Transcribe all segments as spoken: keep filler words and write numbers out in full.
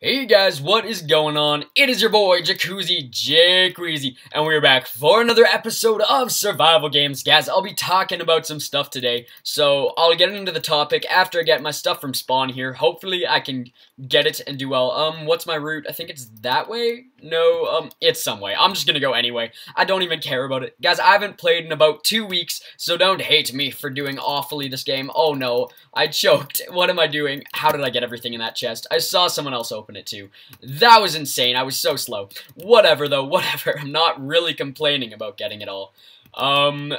Hey guys, what is going on? It is your boy Jqzee, Jqzee, and we're back for another episode of Survival Games. Guys, I'll be talking about some stuff today, so I'll get into the topic after I get my stuff from spawn here. Hopefully I can get it and do well. Um, what's my route? I think it's that way? No, um, it's some way. I'm just gonna go anyway. I don't even care about it. Guys, I haven't played in about two weeks, so don't hate me for doing awfully this game. Oh no, I choked. What am I doing? How did I get everything in that chest? I saw someone else open it too. That was insane. I was so slow. Whatever though, whatever. I'm not really complaining about getting it all. Um,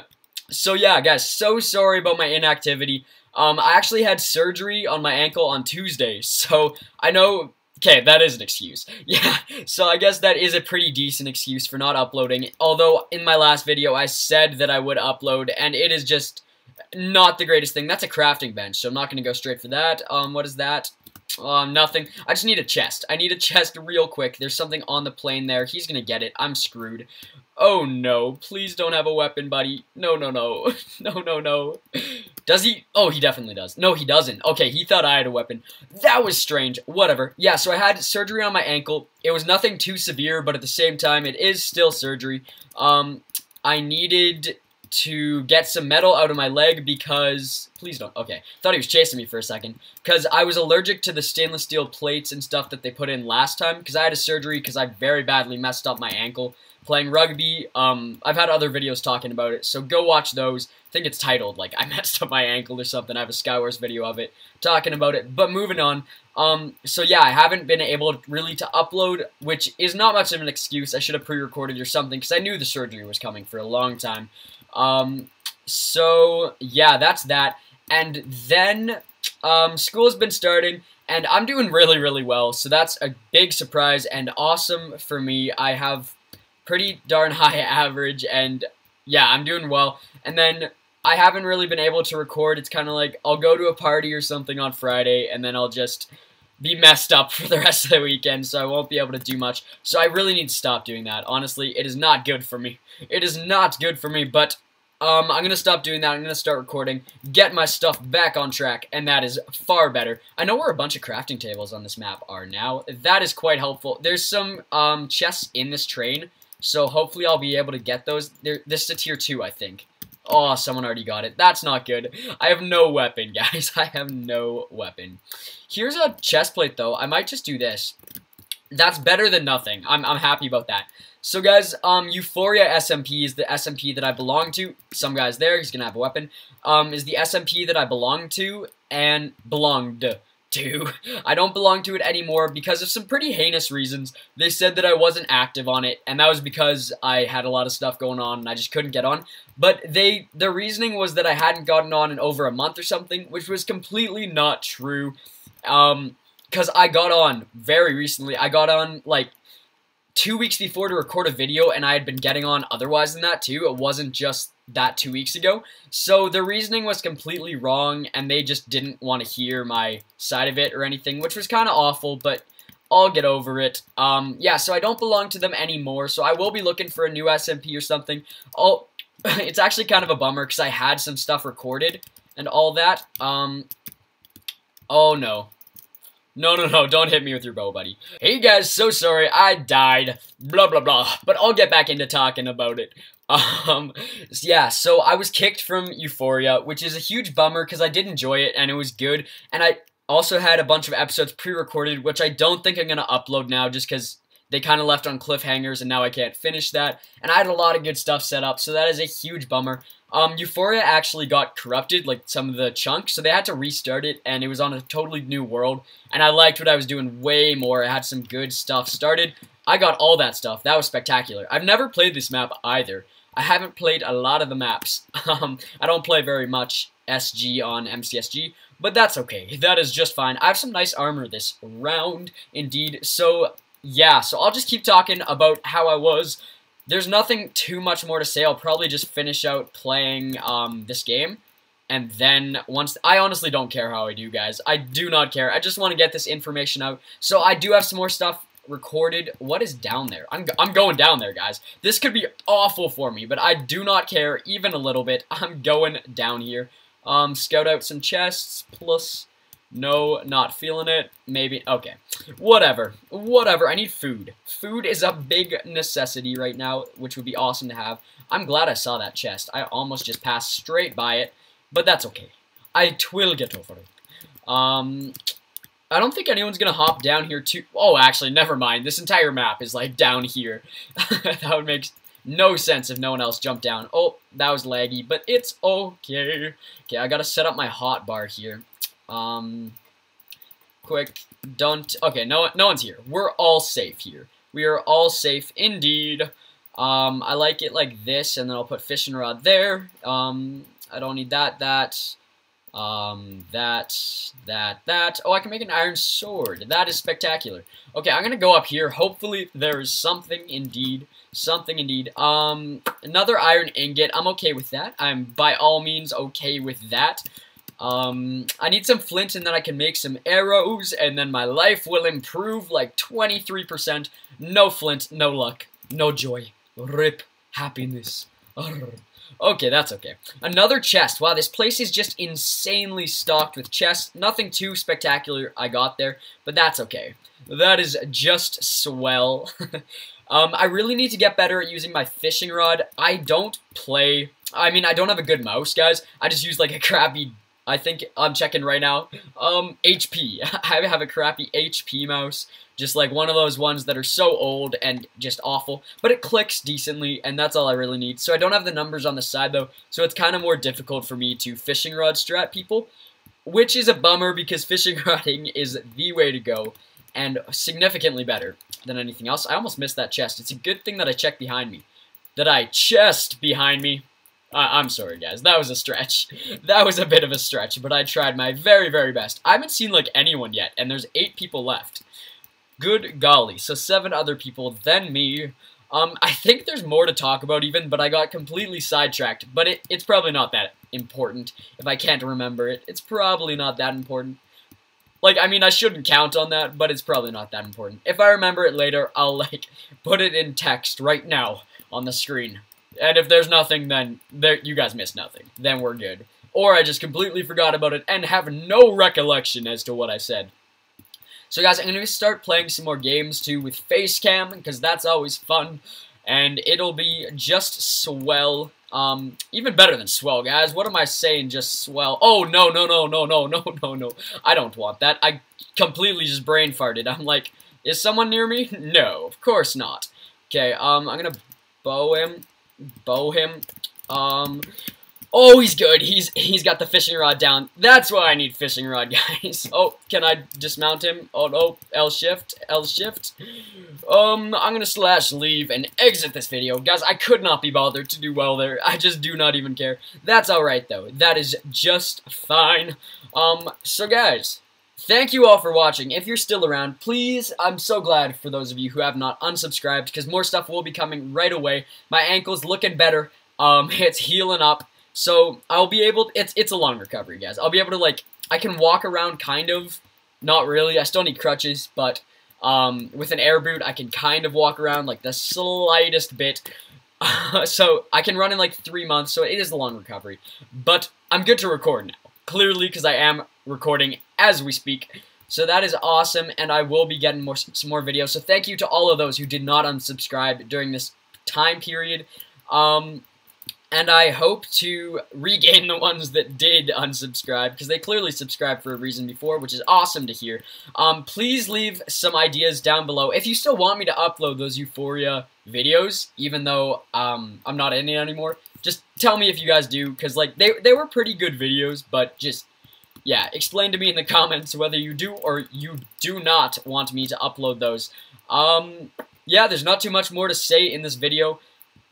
so yeah, guys, so sorry about my inactivity. Um, I actually had surgery on my ankle on Tuesday, so I know... Okay, that is an excuse. Yeah, so I guess that is a pretty decent excuse for not uploading, although in my last video I said that I would upload, and it is just not the greatest thing. That's a crafting bench, so I'm not going to go straight for that. Um, what is that? Um, nothing. I just need a chest. I need a chest real quick. There's something on the plane there. He's going to get it. I'm screwed. Oh, no. Please don't have a weapon, buddy. No, no, no. No, no, no. Does he? Oh, he definitely does. No, he doesn't. Okay, he thought I had a weapon. That was strange. Whatever. Yeah, so I had surgery on my ankle. It was nothing too severe, but at the same time, it is still surgery. Um, I needed to get some metal out of my leg because... Please don't... Okay. Thought he was chasing me for a second. Because I was allergic to the stainless steel plates and stuff that they put in last time. Because I had a surgery because I very badly messed up my ankle playing rugby. Um, I've had other videos talking about it, so go watch those. I think it's titled, like, I messed up my ankle or something. I have a SkyWars video of it talking about it. But moving on. Um, so yeah, I haven't been able to really to upload, which is not much of an excuse. I should have pre-recorded or something because I knew the surgery was coming for a long time. Um, so, yeah, that's that, and then, um, school's been starting, and I'm doing really, really well, so that's a big surprise and awesome for me. I have pretty darn high average, and, yeah, I'm doing well, and then I haven't really been able to record. It's kind of like, I'll go to a party or something on Friday, and then I'll just be messed up for the rest of the weekend, so I won't be able to do much. So I really need to stop doing that. Honestly, it is not good for me. It is not good for me, but um, I'm going to stop doing that. I'm going to start recording, get my stuff back on track, and that is far better. I know where a bunch of crafting tables on this map are now. That is quite helpful. There's some um, chests in this train, so hopefully I'll be able to get those. They're, this is a tier two, I think. Oh, someone already got it. That's not good. I have no weapon, guys. I have no weapon. Here's a chest plate, though. I might just do this. That's better than nothing. I'm, I'm happy about that. So, guys, um, Euphoria S M P is the S M P that I belong to. Some guy's there. He's going to have a weapon. Um, is the S M P that I belong to and belonged to. To. I don't belong to it anymore because of some pretty heinous reasons. They said that I wasn't active on it, and that was because I had a lot of stuff going on and I just couldn't get on. But they, their reasoning was that I hadn't gotten on in over a month or something, which was completely not true. Um, because I got on very recently. I got on like two weeks before to record a video, and I had been getting on otherwise than that too. It wasn't just that two weeks ago. So the reasoning was completely wrong, and they just didn't want to hear my side of it or anything, which was kind of awful, but I'll get over it. Um, yeah, so I don't belong to them anymore, so I will be looking for a new S M P or something. I'll, it's actually kind of a bummer, because I had some stuff recorded and all that. Um, oh no. No, no, no, don't hit me with your bow, buddy. Hey guys, so sorry, I died, blah, blah, blah, but I'll get back into talking about it. Um, yeah, so I was kicked from Euphoria, which is a huge bummer because I did enjoy it and it was good, and I also had a bunch of episodes pre-recorded, which I don't think I'm going to upload now just because they kind of left on cliffhangers and now I can't finish that, and I had a lot of good stuff set up, so that is a huge bummer. Um, Euphoria actually got corrupted, like, some of the chunks, so they had to restart it, and it was on a totally new world, and I liked what I was doing way more. I had some good stuff started. I got all that stuff. That was spectacular. I've never played this map either. I haven't played a lot of the maps. Um, I don't play very much S G on M C S G, but that's okay. That is just fine. I have some nice armor this round, indeed, so, yeah, so I'll just keep talking about how I was. There's nothing too much more to say. I'll probably just finish out playing um, this game. And then once... I honestly don't care how I do, guys. I do not care. I just want to get this information out. So I do have some more stuff recorded. What is down there? I'm, I'm going down there, guys. This could be awful for me, but I do not care even a little bit. I'm going down here. Um, scout out some chests. Plus, No, not feeling it. Maybe. Okay. Whatever. Whatever. I need food. Food is a big necessity right now, which would be awesome to have. I'm glad I saw that chest. I almost just passed straight by it, but that's okay. I will get over it. Um, I don't think anyone's going to hop down here too. Oh, actually, never mind. This entire map is, like, down here. That would make no sense if no one else jumped down. Oh, that was laggy, but it's okay. Okay, I got to set up my hotbar here. Um, quick, don't, okay, no, no one's here. We're all safe here. We are all safe indeed. Um, I like it like this, and then I'll put fishing rod there. Um, I don't need that, that, um, that, that, that. Oh, I can make an iron sword. That is spectacular. Okay, I'm gonna go up here. Hopefully there is something indeed, something indeed. Um, another iron ingot. I'm okay with that. I'm by all means okay with that. Um, I need some flint, and then I can make some arrows, and then my life will improve like twenty-three percent. No flint, no luck, no joy. Rip happiness. Arr. Okay, that's okay. Another chest. Wow, this place is just insanely stocked with chests. Nothing too spectacular I got there, but that's okay. That is just swell. um, I really need to get better at using my fishing rod. I don't play... I mean, I don't have a good mouse, guys. I just use like a crappy... I think I'm checking right now. Um, H P. I have a crappy H P mouse. Just like one of those ones that are so old and just awful. But it clicks decently, and that's all I really need. So I don't have the numbers on the side, though. So it's kind of more difficult for me to fishing rod strat people. Which is a bummer, because fishing rodding is the way to go. And significantly better than anything else. I almost missed that chest. It's a good thing that I checked behind me. That I chest behind me. I'm sorry, guys. That was a stretch. That was a bit of a stretch, but I tried my very, very best. I haven't seen, like, anyone yet, and there's eight people left. Good golly. So seven other people than me. Um, I think there's more to talk about even, but I got completely sidetracked. But it, it's probably not that important. If I can't remember it, it's probably not that important. Like, I mean, I shouldn't count on that, but it's probably not that important. If I remember it later, I'll, like, put it in text right now on the screen. And if there's nothing, then there, you guys missed nothing. Then we're good. Or I just completely forgot about it and have no recollection as to what I said. So guys, I'm going to start playing some more games too with Facecam, because that's always fun. And it'll be just swell. Um, even better than swell, guys. What am I saying, just swell? Oh, no, no, no, no, no, no, no, no. I don't want that. I completely just brain farted. I'm like, is someone near me? No, of course not. Okay, um, I'm going to bow him. Bow him. Um, oh, he's good. He's he's got the fishing rod down. That's why I need fishing rod, guys. Oh, can I dismount him? Oh, no. L shift. L shift. Um, I'm gonna slash leave and exit this video. Guys, I could not be bothered to do well there. I just do not even care. That's alright, though. That is just fine. Um, so guys... Thank you all for watching. If you're still around, please, I'm so glad for those of you who have not unsubscribed, because more stuff will be coming right away. My ankle's looking better. Um, it's healing up. So I'll be able, it's, it's a long recovery, guys. I'll be able to, like, I can walk around kind of. Not really. I still need crutches, but um, with an air boot, I can kind of walk around, like, the slightest bit. So I can run in, like, three months, so it is a long recovery. But I'm good to record now. Clearly, because I am recording as we speak. So that is awesome, and I will be getting more some more videos. So thank you to all of those who did not unsubscribe during this time period. Um, and I hope to regain the ones that did unsubscribe, because they clearly subscribed for a reason before, which is awesome to hear. Um, please leave some ideas down below. If you still want me to upload those Euphoria videos, even though um, I'm not in it anymore, just tell me if you guys do, because, like, they, they were pretty good videos, but just, yeah, explain to me in the comments whether you do or you do not want me to upload those. Um, yeah, there's not too much more to say in this video.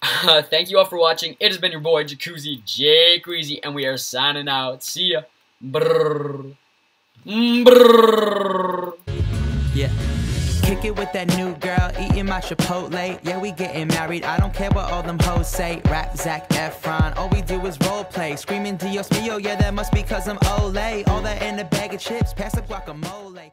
Uh, thank you all for watching. It has been your boy, Jqzee, Jqzee, and we are signing out. See ya. Brrr. Brrr. Yeah. Kick it with that new girl, eating my Chipotle. Yeah, we getting married, I don't care what all them hoes say. Rap, Zac Efron, all we do is role play. Screaming Dios mio, yeah, that must be cause I'm Olay. All that in a bag of chips, pass the guacamole.